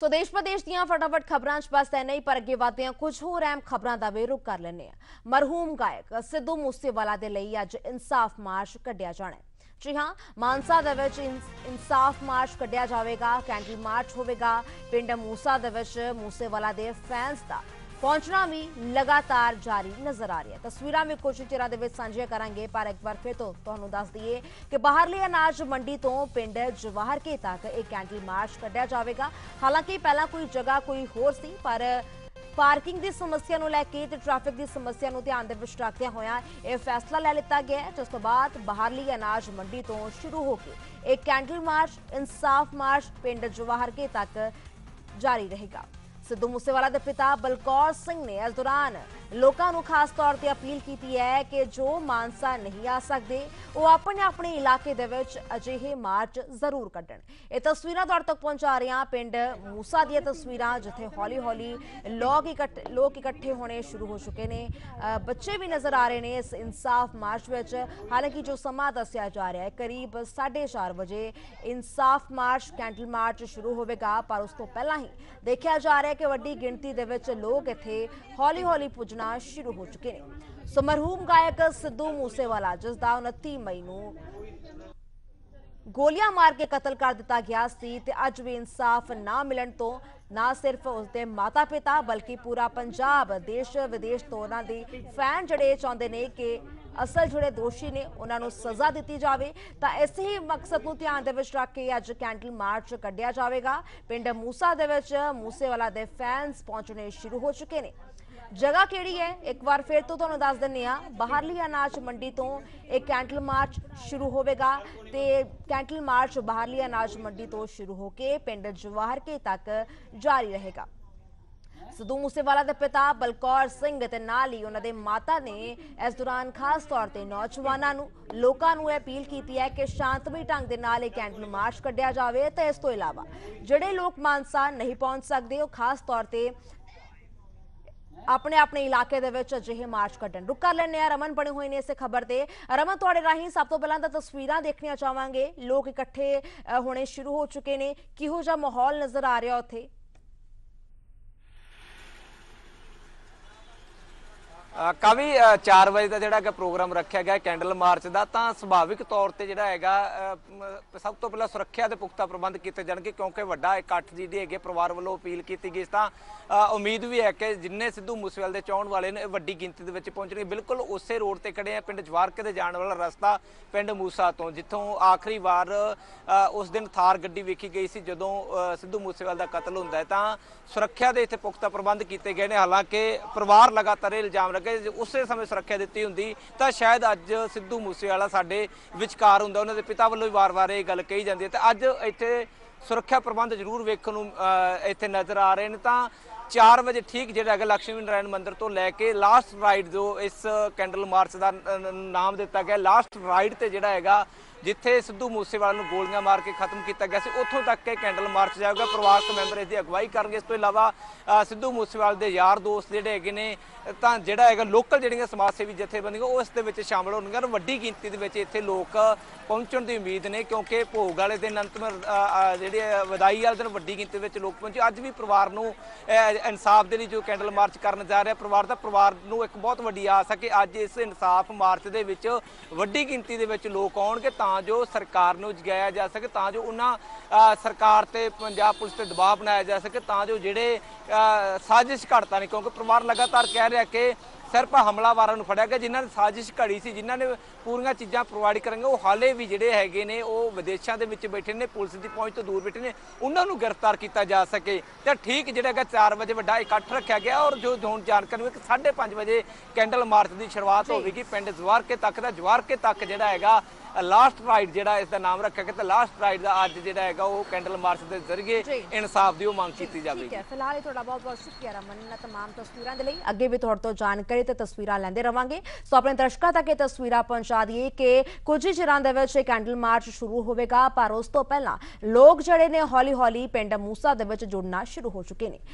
तो देश प्रदेश दियां फटाफट खबरां पास नहीं पर अगे वधदियां कुछ होर अहम खबरां दा वेरुख कर लैने आं। मरहूम गायक सिद्धू मूसेवाला दे लई अज इंसाफ मार्च कढ़िया जाना है। जी हां, मानसा दे विच इंसाफ मार्च कढ़िया जावेगा। कैंडी मार्च होवेगा। पिंड मूसा दे विच मूसेवाला दे फैंस दा पहुंचना भी लगातार जारी नजर आ रहा है। तस्वीरों में कुछ चिरा साझिया करांगे पर एक बार फिर तो दस दिए कि बाहरली अनाज मंडी तो पिंड जवाहरके तक एक कैंडी मार्च कढ़िया जाएगा। हालांकि पहला कोई जगह कोई होर सी पर पार्किंग की समस्या को लैके ट्रैफिक की समस्या को ध्यान रखद होया यह फैसला लै लिता गया है। जिस तो बाद बाहरली अनाज मंडी तो शुरू होकर एक कैंडी मार्च इंसाफ मार्च पिंड जवाहरके तक जारी रहेगा। सिद्धू मूसेवाला के पिता बलकौर सिंह ने इस दौरान लोगों को खास तौर पर अपील की है कि जो मानसा नहीं आ सकते वो अपने अपने इलाके अजिहे मार्च जरूर कढ़न। ये तस्वीर तौर तक पहुंचा रही पिंड मूसा दी तस्वीर जिथे हौली हौली लोग इकट्ठे होने शुरू हो चुके ने। बच्चे भी नजर आ रहे हैं इस इंसाफ मार्च में। हालांकि जो समा दसिया जा रहा है करीब 4:30 बजे इंसाफ मार्च कैंडल मार्च शुरू होगा पर उस तो पहला ही देखा जा रहा है कि वड्डी गिणती दे विच लोग इत्थे हौली हौली पुजना शुरू हो चुके हैं। सो मरहूम गायक सिद्धू मूसेवाला जिस दा 29 मई नूं गोलियां मार के कतल कर दिता गया सी ते अज भी इंसाफ ना मिलन तो ना सिर्फ उसके माता पिता बल्कि पूरा पंजाब देश विदेश तो उन्होंने फैन जोड़े चाहते ने कि असल जोड़े दोषी ने उन्होंने सज़ा दी जाए। तो इस ही मकसद को ध्यान रख के अज कैंडल मार्च कढ़िया जाएगा। पिंड मूसा के मूसेवाला के फैनस पहुँचने शुरू हो चुके हैं। जगह केड़ी है एक बार फिर तो तुहानूं दस दिंदे आं। बाहरली अनाज मंडी तो एक कैंडल मार्च शुरू होवेगा ते कैंडल मार्च बाहरली अनाज मंडी तो शुरू होकर पिंड जवाहरके तक जारी रहेगा। सिद्धू मूसेवाला के पिता बलकौर सिंह ते नाल ही उन्होंने माता ने इस दौरान खास तौर पर नौजवानों लोगों को अपील की है कि शांतमई ढंग के नाल एक कैंडल मार्च कढ़िया जाए। तो इस तो इलावा जिहड़े लोग मानसा नहीं पहुँच सकते वह खास तौर पर अपने अपने इलाके अजिहे मार्च कढ़न। रुक कर लें रमन बने हुए ने इस खबर से। रमन थोड़े राही सब तो पहला तो तस्वीर देखनिया चाहवांगे। लोग इकट्ठे होने शुरू हो चुके ने। किहो जा माहौल नजर आ रहा उथे? काफ़ी 4 बजे का जोड़ा प्रोग्राम रखा गया कैंडल मार्च का। तो सुभाविक तौर पर जोड़ा है सब तो पहला सुरक्षा के पुख्ता प्रबंध किए जाएंगे क्योंकि वड्डा इकट्ठ जी है परिवार वालों अपील की गई। तो उम्मीद भी है कि जिन्हें सिद्धू मूसेवाले के चाहने वाले ने वड्डी गिनती पहुंचने बिल्कुल उस रोड पर खड़े हैं। पिंड जवाहरके के जाने वाला रास्ता पिंड मूसा तो जितों आखिरी बार उस दिन थार गड्डी वेखी गई सी जदों सिद्धू मूसेवाले का कतल होंदा है। तो सुरक्षा के इत्थे पुख्ता प्रबंध किए गए हैं। हालांकि परिवार लगातार इल्जाम लगे उस समय सुरक्षा दी होंगी तो शायद अज सिद्धू मूसेवाला साडे विचकार हुंदा। उन्होंने पिता वालों भी बार बार ये गल कही जाती है। तो अज इत्थे सुरक्षा प्रबंध जरूर वेखण नूं इत्थे नज़र आ रहे हैं। तो 4 बजे ठीक जो है लक्ष्मी नारायण मंदिर तो लैके लास्ट राइड जो इस कैंडल मार्च का नाम दिता गया लास्ट राइड से जोड़ा है जिथे सिद्धू मूसेवाला गोलियां मार के खत्म किया गया से उतों तक के कैंडल मार्च जाएगा। परिवारक मैंबर इसकी अगवाई करेंगे। इस तो इलावा सिद्धू मूसेवाला के यार दोस्त जोड़े है तो जोड़ा है लोकल जोड़ियाँ समाज सेवी जथेबंदियां उस शामिल होने वड्डी गिनती इतने लोग पहुँचने की उम्मीद ने क्योंकि भोग वाले दिन अंतिम जी विदाई वाले दिन वड्डी गिनती लोग पहुँचे। अज भी परिवार को इंसाफ के लिए जो कैंडल मार्च करने जा रहा परिवार का परिवार को एक बहुत वड्डी आस है कि अज इस इंसाफ मार्च के वड्डी गिनती लोग आउणगे तां जो सरकार नूं जगाया जा सके तां जो उन्हां सरकार ते पंजाब पुलिस ते दबाव बनाया जा सके तां जो जिहड़े साजिश घड़ता ने क्योंकि परिवार लगातार कह रहा कि सिर्फ हमलावरों को फड़िया गया जिन्होंने साजिश घड़ी सी जिन्होंने पूरी चीज़ा प्रोवाइड करेंगे वो हाले भी जोड़े है ने विदेशों के बैठे ने पुलिस की पहुँच तो दूर बैठे ने उन्होंने गिरफ्तार किया जा सके। तो ठीक जोड़ा है 4 बजे वड्डा इकट्ठ रखा गया और जो हूँ जानकारी हुई 5:30 बजे कैंडल मार्च की शुरुआत होगी पिंड जवाहरके तक का। जवाहरके तक जोड़ा है लास्ट राइड जोड़ा इसका नाम रखा गया। तो लास्ट राइड का अज जोड़ा है वो कैंडल मार्च के जरिए इंसाफ की वो मांग की जाएगी। फिलहाल ये बहुत बहुत शुक्रिया रमन। तमाम तस्वीरों के लिए अगे भी थोड़े तो जानकारी तो तस्वीर लेंदे रवांगे। सो अपने दर्शकों तक ये तस्वीर पहुँचा दिए कि कुछ ही चिरां दे विच कैंडल मार्च शुरू होगा पर उस तो पहला लोग जड़े ने हौली हौली पिंड मूसा दे विच जुड़ना शुरू हो चुके हैं।